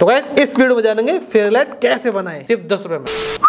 तो गाइस इस वीडियो में जानेंगे फेयर लाइट कैसे बनाएं सिर्फ 10 रुपए में।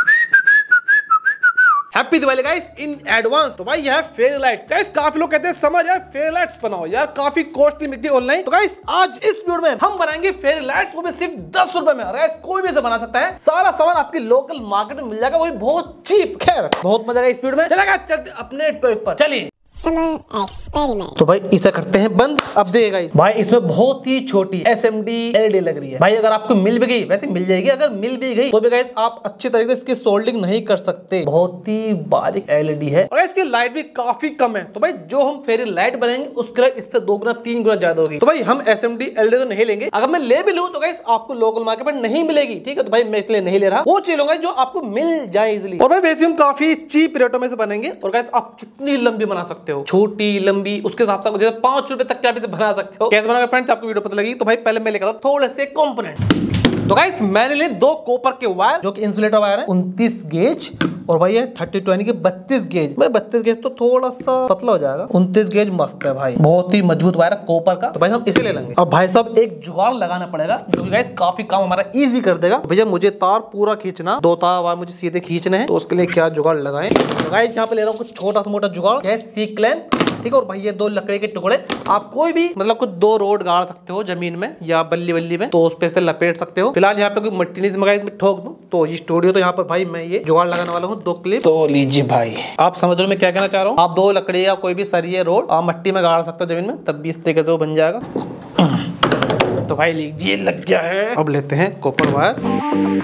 Happy Diwali guys in advance. तो भाई यह फेयर लाइट्स गाइस, काफी लोग कहते हैं समझ यार फेयर लाइट्स बनाओ यार, काफी कॉस्टली मिलती है ऑनलाइन। तो गाइस आज इस वीडियो में हम बनाएंगे फेयर लाइट्स, वो भी सिर्फ 10 रुपए में। गाइस कोई भी इसे बना सकता है, सारा सामान आपकी लोकल मार्केट में मिल जाएगा, वो भी बहुत चीप। खैर बहुत मजा आएगा इस वीडियो में। चलेगा चलते अपने टॉपिक पर, चलिए एक्सपेरिमेंट। तो भाई इसे करते हैं बंद। अब देखिएगा इस भाई इसमें बहुत ही छोटी SMD LED लग रही है भाई। अगर आपको मिल भी गई, वैसे मिल जाएगी, अगर मिल भी गई तो भी गाइस आप अच्छे तरीके से इसकी सोल्डिंग नहीं कर सकते, बहुत ही बारीक LED है और इसकी लाइट भी काफी कम है। तो भाई जो हम फेरी लाइट बनाएंगे उसकी लाइट इससे 2 गुना 3 गुना ज्यादा होगी। तो भाई हम SMD LED तो नहीं लेंगे, अगर मैं ले भी लूँ तो गाइस आपको लोकल मार्केट में नहीं मिलेगी, ठीक है। तो भाई मैं इसलिए नहीं ले रहा, वो चीज लूंगा जो आपको मिल जाए इजिली। और भाई वैसे हम काफी चीप रेटों में से बनेंगे। और गाइस आप कितनी लंबी बना सकते हो, छोटी लंबी, उसके हिसाब से जैसे 5 रुपए तक के आप इसे बना सकते हो। कैसे बनाओगे फ्रेंड्स आपको वीडियो पता लगी। तो भाई पहले मैं लेकर आता थोड़े से कंपोनेंट। तो गाइस मैंने लिए 2 कॉपर के वायर जो कि इंसुलेटर वायर है, 29 गेज और भाई ये 32 यानी कि 32 गेज। भाई 32 गेज तो थोड़ा सा पतला हो जाएगा, 29 गेज मस्त है भाई, बहुत ही मजबूत वायर है कॉपर का। तो भाई हम इसे ले लेंगे। अब भाई साहब एक जुगाड़ लगाना पड़ेगा जो कि गाइस काफी काम हमारा इजी कर देगा। तो भैया मुझे तार पूरा खींचना, 2 तार वायर मुझे सीधे खींचने हैं, तो उसके लिए क्या जुगाड़ लगाए। तो गाइस यहाँ पे ले रहा हूँ कुछ छोटा सा मोटा जुगाड़, गैस सी क्लैंप, ठीक है। और भाई ये 2 लकड़ी के टुकड़े, आप कोई भी मतलब कुछ 2 रोड गाड़ सकते हो जमीन में या बल्ली बल्ली में, तो उस पे से लपेट सकते हो। फिलहाल यहाँ पे कोई मिट्टी नहीं मंगाई, इसमें ठोक दूं तो ये स्टूडियो। तो यहाँ पर भाई मैं ये जुगाड़ लगाने वाला हूँ 2 क्लिप। तो लीजिए भाई, आप समझ रहे मैं क्या कहना चाह रहा हूँ। आप 2 लकड़ी या कोई भी सरिये रोड आप मिट्टी में गाड़ सकते हो जमीन में, तब भी इस तरीके से वो बन जाएगा। तो भाई लीजिए लग गया है। अब लेते हैं कॉपर वायर।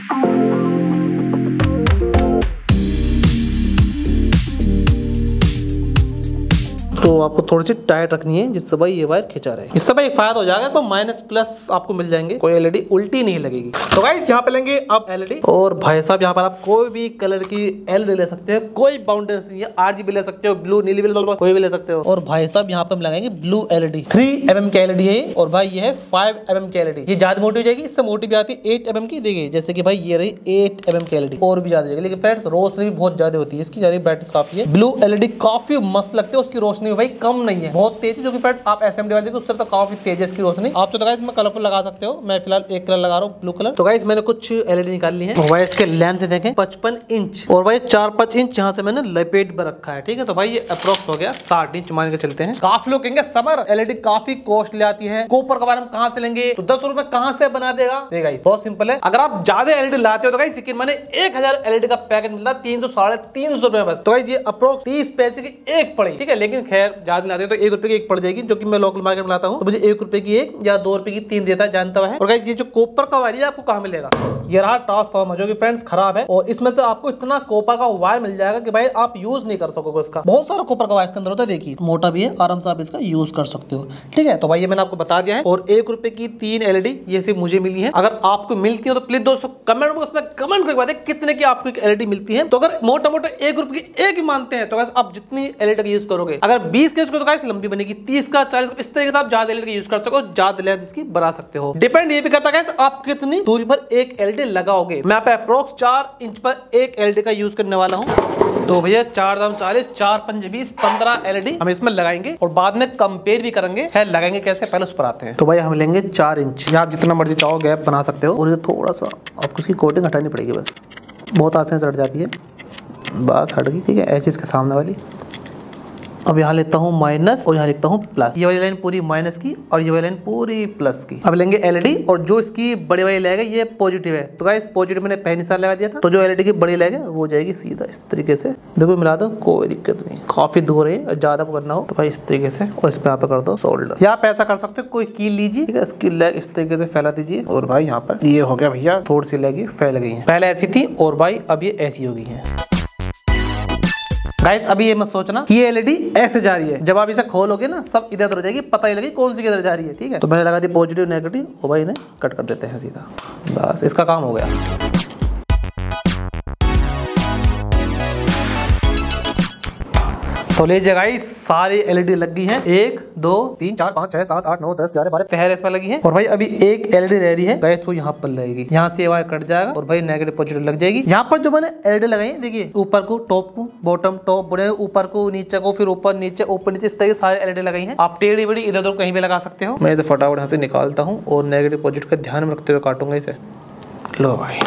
तो आपको थोड़ी सी टाइट रखनी है जिससे भाई ये वायर खिंचा रहे। इससे भाई फायदा हो जाएगा, तो माइनस प्लस आपको मिल जाएंगे, कोई LED उल्टी नहीं लगेगी। तो गाइस यहाँ पे लेंगे अब LED। और भाई साहब यहाँ पर आप कोई भी कलर की LED ले सकते हो, कोई बाउंड्री नहीं है, RGB ले सकते हो, ब्लू नीली बिल्कुल कोई भी ले सकते हो। और भाई साहब यहाँ पे हम लगाएंगे ब्लू LED, 3 mm की LED है। और भाई ये है 5 mm की LED, ये ज्यादा मोटी हो जाएगी, इससे मोटी भी आती है 8 mm की। देखिए जैसे की भाई ये रही 8 mm की LED, और भी ज्यादा जाएगी, लेकिन फ्रेंड्स रोशनी भी बहुत ज्यादा होती है इसकी, ज्यादा ब्राइटनेस काफी है। ब्लू LED काफी मस्त लगती है, उसकी रोशनी भाई कम नहीं है, बहुत तेज है, जो कि फ्रेंड्स आप SMD वाले उससे तो काफी तेज है इसकी रोशनी। आप तो गाइस में कलरफुल लगा सकते हो, मैं फिलहाल एक कलर लगा रहा हूँ ब्लू कलर। तो गाइस मैंने कुछ LED निकाल ली है। तो भाई इसके लेंथ देखें 55 इंच और भाई 4-5 इंच यहाँ से मैंने लपेट पर रखा है, ठीक है। तो भाई ये अप्रोक्स हो गया 60 इंच मान के चलते हैं। काफी लोग कहेंगे समर LED काफी कॉस्टली आती है, कॉपर का बारे में कहाँ से लेंगे, तो 10 रुपए कहाँ से बना देगा। बहुत सिंपल है, अगर आप ज्यादा LED लाते हो तो गाइस मैंने 1000 LED का पैकेट मिलता 300-350 रुपए बस। तो गाइस ये अप्रोक्स 30 पैसे की एक पड़ी, ठीक है। लेकिन ज्यादा नहीं आते तो 1 रुपए की एक पड़ जाएगी, जो कि मैं लोकल मार्केट में लाता हूँ तो मुझे 1 रुपए की एक या 2 रुपए की 3 देता है, जानता है। और गाइस ये जो कॉपर का वायर है आपको कहाँ मिलेगा, ये रहा ट्रांसफार्मर जो कि फ्रेंड्स खराब है। और इसमें से आपको इतना कॉपर का वायर मिल जाएगा कि भाई आप यूज नहीं कर सकोगे उसका। बहुत सारा कॉपर का वायर इसके अंदर होता है, देखिए मोटा भी है, आराम से आप इसका यूज कर सकते हो, ठीक है। तो भाई ये मैंने आपको बता दिया है। और 1 रुपए की 3 LED ये सिर्फ मुझे मिली है। अगर आपको मिलती है तो प्लीज दोस्तों कमेंट बॉक्स में कमेंट करवा दे कितने की आपको LED मिलती है। तो अगर मोटा मोटा 1 रुपए की एक ही मानते हैं तो आप जितनी LED का यूज करोगे, अगर 20 के तो गाइस लंबी बनेगी, 30 का 40 का, इस तरीके से आप ज्यादा LED का यूज कर सको, ज्यादा LED इसकी बना सकते हो। डिपेंड ये भी करता है गाइस आप कितनी दूरी पर एक LED लगाओगे। मैं पे अप्रोक्स 4 इंच पर एक LED का यूज करने वाला हूँ। तो भैया 4 दाम 40, 4 पंजे 20, 15 LED हम इसमें लगाएंगे और बाद में कंपेयर भी करेंगे। खैर लगाएंगे कैसे पहले उस पर आते हैं। तो भैया हम लेंगे 4 इंच, आप जितना मर्जी चाहो गैप बना सकते हो। और ये थोड़ा सा आपको इसकी कोटिंग हटानी पड़ेगी, बस बहुत आसानी से हट जाती है, बस हट गई, ठीक है। ऐसी इसके सामने वाली। अब यहाँ लेता हूँ माइनस और यहाँ लिखता हूँ प्लस, ये वाली लाइन पूरी माइनस की और ये वाली लाइन पूरी प्लस की। अब लेंगे LED और जो इसकी बड़ी वाली लाइन है ये पॉजिटिव है। तो गाइस पॉजिटिव मैंने पहले साल लगा दिया था, तो जो LED की बड़ी लाइन है वो जाएगी सीधा इस तरीके से, देखो मिला दो, कोई दिक्कत नहीं। काफी दूर है, ज्यादा को करना हो तो भाई इस तरीके से, और इस पर यहाँ पर कर दो सोल्डर। यहाँ पे ऐसा कर सकते हो, कोई कील लीजिए, ठीक है, इसकी लेग इस तरीके से फैला दीजिए। और भाई यहाँ पर ये हो गया भैया, थोड़ी सी लेग फैल गई है, पहले ऐसी थी और भाई अब ये ऐसी हो गई है। गाइस अभी ये मत सोचना कि ये LED ऐसे जा रही है, जब आप इसे खोलोगे ना सब इधर उधर हो जाएगी, पता ही लगे कौन सी किधर जा रही है, ठीक है। तो मैंने लगा दी पॉजिटिव नेगेटिव और भाई इन्हें कट कर देते हैं सीधा, बस इसका काम हो गया। तो लीजिए गाइस सारी एलईडी लग गई है 1 2 3 4 5 6 7 8 9 10 11 12 13 इसमें लगी है। और भाई अभी एक एलईडी रह रही है गैस, वो यहाँ पर लगेगी, यहाँ से वायर कट जाएगा और भाई नेगेटिव पॉजिटिव लग जाएगी। यहाँ पर जो मैंने एलईडी लगाई है देखिए, ऊपर को टॉप को बॉटम टॉप बने, ऊपर को नीचे को, फिर ऊपर नीचे इस तरह सारी एलईडी लगाई है। आप टेढ़ी बड़ी इधर उधर कहीं भी लगा सकते हो। मैं इसे फटाफट यहाँ से निकालता हूँ और नेगेटिव पॉजिटिव का ध्यान में रखते हुए काटूंगा इसे। लो भाई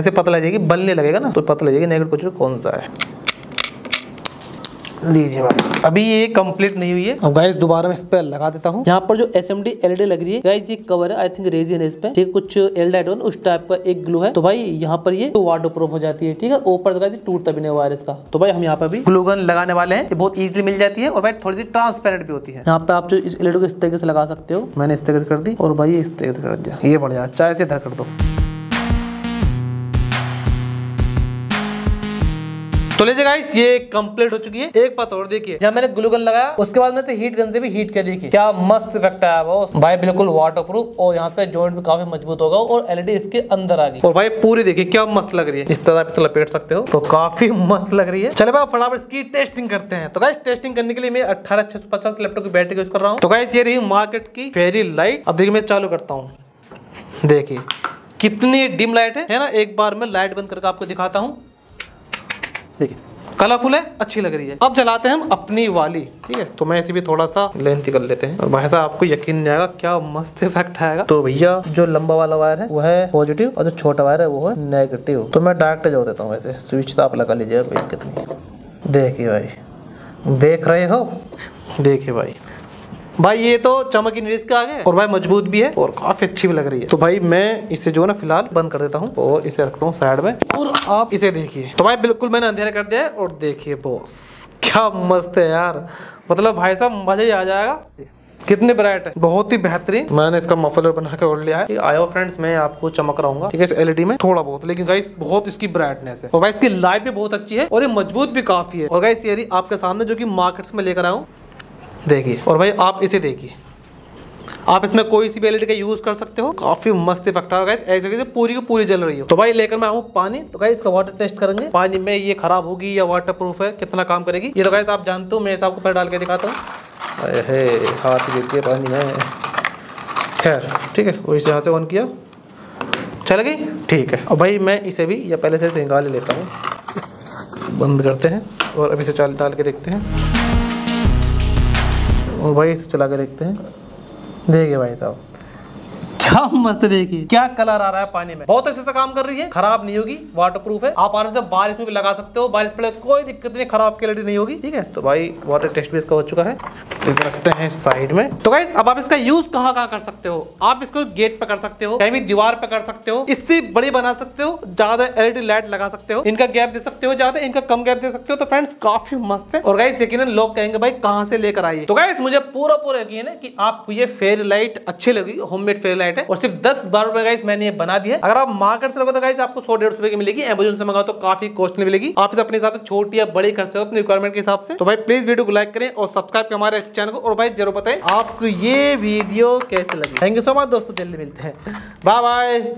ऐसे पता लग जाएगी, बल्ले लगेगा ना तो पता लग जाएगी नेगेटिव पॉजिटिव कौन सा है। लीजिए भाई अभी ये कंप्लीट नहीं हुई है। अब गाइस दोबारा मैं इस पर लगा देता हूँ। यहाँ पर जो SMD एलईडी लग रही है गाइस ये कवर है, आई थिंक रेजिन है इस पे, ठीक कुछ एल्डाइट उस टाइप का एक ग्लू है। तो भाई यहाँ पर ये 2 वाट प्रूफ हो जाती है, ठीक है। ऊपर से टूटता भी नहीं वायर इसका। तो भाई हम यहाँ पर भी ग्लू गन लगाने वाले हैं, ये बहुत इजिली मिल जाती है और भाई थोड़ी सी ट्रांसपेरेंट भी होती है। यहाँ पे आप जो इस एलईडी को इस तरीके से लगा सकते हो, मैंने इस तरीके से कर दी और भाई इस तरीके से कर दिया, ये बढ़िया अच्छा ऐसे इधर कर दो। तो लीजिए गाइस ये कंप्लीट हो चुकी है। एक बात और देखिए, यहाँ मैंने ग्लू गन लगाया, उसके बाद मैंने हीट गन से भी हीट कर देखी, क्या मस्त इफेक्ट आया भाई, बिल्कुल वाटर प्रूफ और यहाँ पे जॉइंट भी काफी मजबूत होगा और एलईडी इसके अंदर आ गई। और भाई पूरी देखिए क्या मस्त लग रही है, इस तरह आप लपेट सकते हो तो काफी मस्त लग रही है। चले भाई फटाफट इसकी टेस्टिंग करते हैं। तो गाइस टेस्टिंग करने के लिए मैं 18650 लैपटॉप की बैटरी यूज कर रहा हूँ। तो गाइस ये रही मार्केट की फेरी लाइट। अब देखिए मैं चालू करता हूँ, देखिए कितनी डिम लाइट है ना। एक बार मैं लाइट बंद करके आपको दिखाता हूँ, देखिए कलरफुल है, अच्छी लग रही है। अब जलाते हैं हम अपनी वाली, ठीक है। तो मैं इसे भी थोड़ा सा लेंथी कर लेते हैं और भाई साहब आपको यकीन नहीं आएगा क्या मस्त इफेक्ट आएगा। तो भैया जो लंबा वाला वायर है वो है पॉजिटिव और जो छोटा वायर है वो है नेगेटिव। तो मैं डायरेक्ट जोड़ देता हूँ, वैसे स्विच तो आप लगा लीजिएगा कोई दिक्कत नहीं। देखिए भाई देख रहे हो, देखिए भाई ये तो चमक ही नहीं इसका आगे और भाई मजबूत भी है और काफी अच्छी भी लग रही है। तो भाई मैं इसे जो ना फिलहाल बंद कर देता हूँ और इसे रखता हूँ साइड में और आप इसे देखिए। तो भाई बिल्कुल मैंने अंधेरा कर दिया है और देखिए बॉस क्या मस्त है यार, मतलब भाई साहब मजा ही आ जाएगा, कितने ब्राइट है, बहुत ही बेहतरीन। मैंने इसका मफलर बना के ओढ़ लिया है। आयो फ्रेंड्स मैं आपको चमक रहा हूँ इस एलईडी में थोड़ा बहुत, लेकिन गाइस बहुत इसकी ब्राइटनेस है और गाइस इसकी लाइफ भी बहुत अच्छी है और ये मजबूत भी काफी है। और गाइस ये आपके सामने जो की मार्केट्स में लेकर आया हूँ, देखिए। और भाई आप इसे देखिए, आप इसमें कोई सी भी एलईडी का यूज कर सकते हो, काफी मस्त इफेक्ट आ रहा है गाइस, एक जगह से पूरी की पूरी जल रही हो। तो भाई लेकर मैं आऊँ पानी, तो गाइस इसका वाटर टेस्ट करेंगे, पानी में ये खराब होगी या वाटर प्रूफ है, कितना काम करेगी ये। तो गाइस आप जानते हो मैं इसे आपको पहले डाल के दिखाता हूँ, अरे हाथ देखिए पानी में, खैर ठीक है। और इसे यहाँ से ऑन किया, चल गई, ठीक है। और भाई मैं इसे भी या पहले से निकाल लेता हूँ, बंद करते हैं और अभी से चाल डाल के देखते हैं। और भाई इसे चला के देखते हैं, देखिए भाई साहब क्या मस्त, देखिए क्या कलर आ रहा है पानी में, बहुत अच्छे से काम कर रही है, खराब नहीं होगी, वाटरप्रूफ है। आप आराम से बारिश में भी लगा सकते हो, बारिश पड़े कोई दिक्कत नहीं, खराब क्वालिटी नहीं होगी, ठीक है। तो भाई वाटर टेस्ट भी इसका हो चुका है, इसे रखते हैं साइड में। तो गाइस अब आप इसका यूज कहाँ कहाँ कर सकते हो, आप इसको गेट पे कर सकते हो, कहीं भी दीवार पे कर सकते हो, इससे बड़ी बना सकते हो, ज्यादा एलईडी लाइट लगा सकते हो, इनका गैप दे सकते हो ज्यादा, इनका कम गैप दे सकते हो। तो फ्रेंड्स काफी मस्त है और गाइस यकीनन लोग कहेंगे भाई कहाँ से लेकर आइए। तो गाइस मुझे पूरा यकीन है कि आपको ये फेरी लाइट अच्छी लगी, होममेड फेरी लाइट है और सिर्फ 10-12 रुपए गाइस मैंने ये बना दिया। अगर आप मार्केट से लगाओ तो गाइस आपको 100-150 रुपए की मिलेगी, अमेज़न से मंगाओ तो काफी कॉस्ट में मिलेगी। आप इसे अपने हिसाब से छोटी या बड़ी कर सकते हो अपने रिक्वायरमेंट के हिसाब से। तो भाई प्लीज वीडियो को लाइक करें और सब्सक्राइब करें हमारे चैनल को और भाई जरूर बताएं आपको ये वीडियो कैसे लगी। थैंक यू सो मच दोस्तों, जल्दी मिलते हैं, बाय बाय।